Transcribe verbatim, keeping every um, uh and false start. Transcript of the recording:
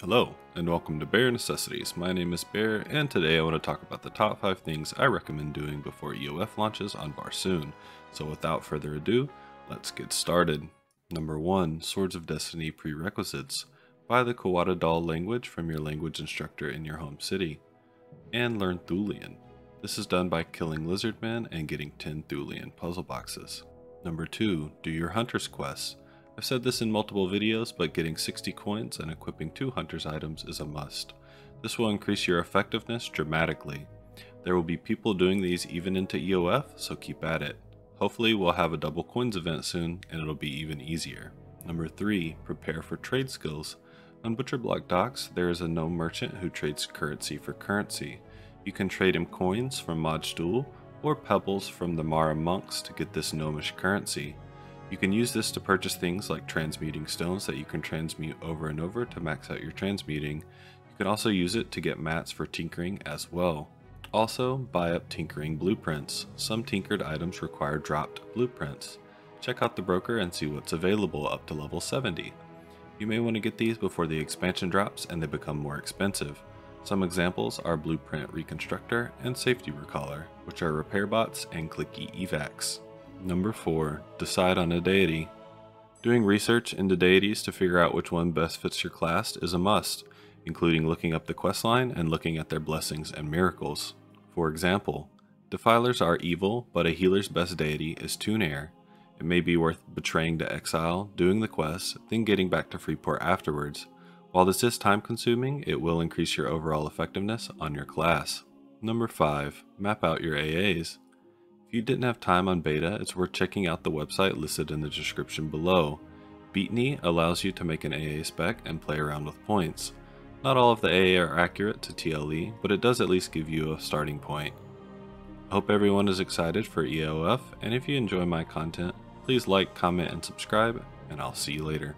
Hello, and welcome to Bear Necessities. My name is Bear, and today I want to talk about the top five things I recommend doing before E O F launches on Varsoon. So without further ado, let's get started. Number one. Swords of Destiny Prerequisites. Buy the Kuwata Dahl language from your language instructor in your home city. And learn Thulian. This is done by killing Lizard Man and getting ten Thulian puzzle boxes. Number two. Do your Hunter's Quests. I've said this in multiple videos, but getting sixty coins and equipping two hunter's items is a must. This will increase your effectiveness dramatically. There will be people doing these even into E O F, so keep at it. Hopefully we'll have a double coins event soon, and it'll be even easier. Number three. Prepare for trade skills. On Butcherblock docks, there is a gnome merchant who trades currency for currency. You can trade him coins from Modstool or pebbles from the Mara monks to get this gnomish currency. You can use this to purchase things like transmuting stones that you can transmute over and over to max out your transmuting. You can also use it to get mats for tinkering as well. Also, buy up tinkering blueprints. Some tinkered items require dropped blueprints. Check out the broker and see what's available up to level seventy. You may want to get these before the expansion drops and they become more expensive. Some examples are Blueprint Reconstructor and Safety Recaller, which are repair bots and clicky evacs. Number four. Decide on a deity. Doing research into deities to figure out which one best fits your class is a must, including looking up the questline and looking at their blessings and miracles. For example, defilers are evil, but a healer's best deity is Tunare. It may be worth betraying to exile, doing the quest, then getting back to Freeport afterwards. While this is time consuming, it will increase your overall effectiveness on your class. Number five. Map out your A As. If you didn't have time on beta, it's worth checking out the website listed in the description below. Beetny allows you to make an A A spec and play around with points. Not all of the A A are accurate to T L E, but it does at least give you a starting point. I hope everyone is excited for E O F, and if you enjoy my content, please like, comment, and subscribe, and I'll see you later.